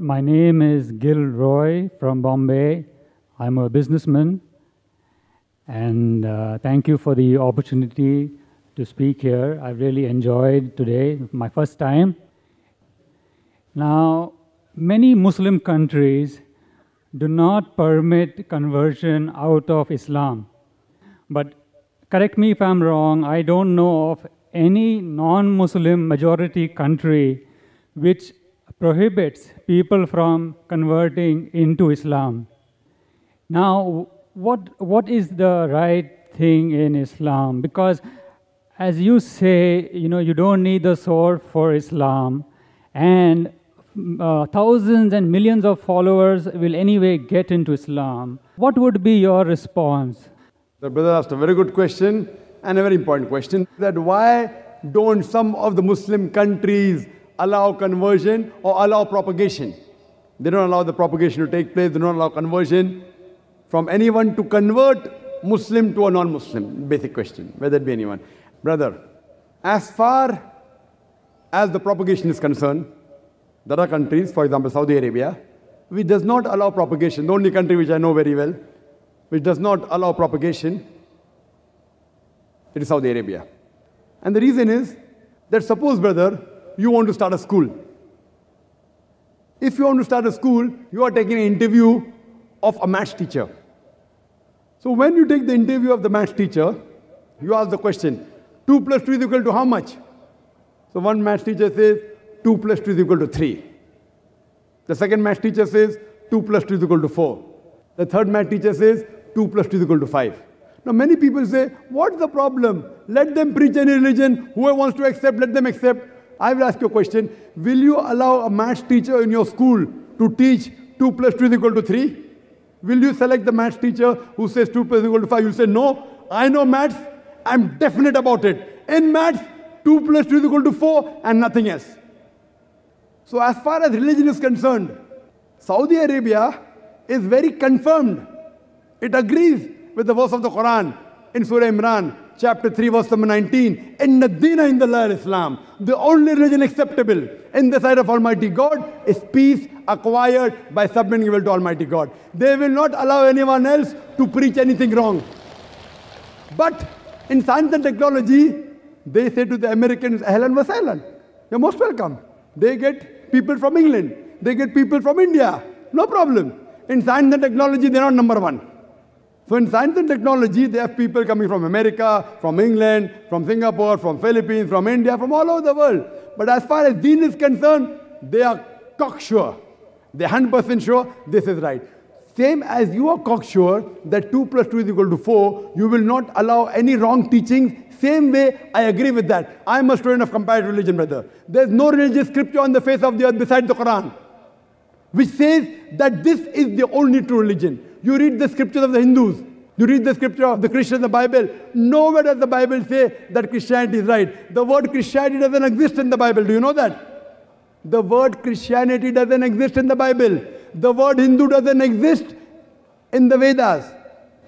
My name is Gil Roy from Bombay. I'm a businessman, and thank you for the opportunity to speak here. I've really enjoyed today, my first time. Now, many Muslim countries do not permit conversion out of Islam. But correct me if I'm wrong, I don't know of any non-Muslim majority country which prohibits people from converting into Islam. Now, what is the right thing in Islam? Because as you say, you know, you don't need the sword for Islam, and thousands and millions of followers will anyway get into Islam. What would be your response? The brother asked a very good question and a very important question, that why don't some of the Muslim countries allow conversion or allow propagation? They don't allow the propagation to take place, they don't allow conversion from anyone to convert Muslim to a non-Muslim. Basic question, whether it be anyone. Brother, as far as the propagation is concerned, there are countries, for example, Saudi Arabia, which does not allow propagation. The only country which I know very well, which does not allow propagation, it is Saudi Arabia. And the reason is that suppose, brother, you want to start a school. If you want to start a school, you are taking an interview of a maths teacher. So when you take the interview of the maths teacher, you ask the question, 2 plus 2 is equal to how much? So one maths teacher says, 2 plus 2 is equal to 3. The second maths teacher says, 2 plus 2 is equal to 4. The third maths teacher says, 2 plus 2 is equal to 5. Now many people say, what's the problem? Let them preach any religion. Whoever wants to accept, let them accept. I will ask you a question. Will you allow a maths teacher in your school to teach 2 plus 2 is equal to 3? Will you select the maths teacher who says 2 plus 2 is equal to 5? You say, no, I know maths. I'm definite about it. In maths, 2 plus 2 is equal to 4 and nothing else. So as far as religion is concerned, Saudi Arabia is very confirmed. It agrees with the verse of the Quran in Surah Imran, Chapter 3, verse number 19, in the deen in the law Islam, the only religion acceptable in the sight of Almighty God is peace acquired by submitting your will to Almighty God. They will not allow anyone else to preach anything wrong. But in science and technology, they say to the Americans, ahlan wa sahlan, you're most welcome. They get people from England. They get people from India. No problem. In science and technology, they're not number one. So in science and technology, they have people coming from America, from England, from Singapore, from Philippines, from India, from all over the world. But as far as deen is concerned, they are cocksure. They're 100% sure this is right. Same as you are cocksure that 2 plus 2 is equal to 4, you will not allow any wrong teachings. Same way, I agree with that. I'm a student of comparative religion, brother. There's no religious scripture on the face of the earth besides the Quran, which says that this is the only true religion. You read the scriptures of the Hindus, you read the scripture of the Christians, the Bible. Nowhere does the Bible say that Christianity is right. The word Christianity doesn't exist in the Bible. Do you know that? The word Christianity doesn't exist in the Bible. The word Hindu doesn't exist in the Vedas.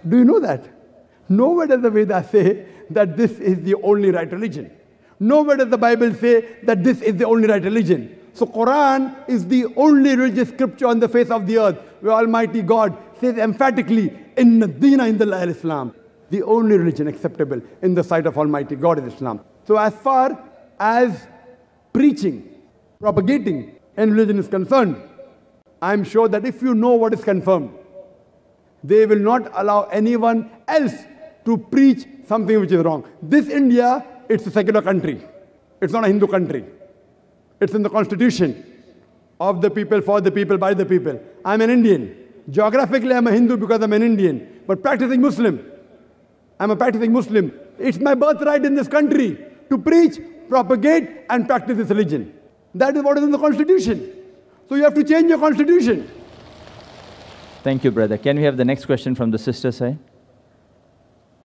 Do you know that? Nowhere does the Vedas say that this is the only right religion. Nowhere does the Bible say that this is the only right religion. So Quran is the only religious scripture on the face of the earth where Almighty God says emphatically, in deen indallah al-Islam, the only religion acceptable in the sight of Almighty God is Islam. So as far as preaching, propagating and religion is concerned, I'm sure that if you know what is confirmed, they will not allow anyone else to preach something which is wrong. This India, it's a secular country. It's not a Hindu country. It's in the constitution, of the people, for the people, by the people. I'm an Indian. Geographically, I'm a Hindu because I'm an Indian, but practicing Muslim. I'm a practicing Muslim. It's my birthright in this country to preach, propagate, and practice this religion. That is what is in the constitution. So you have to change your constitution. Thank you, brother. Can we have the next question from the sister side?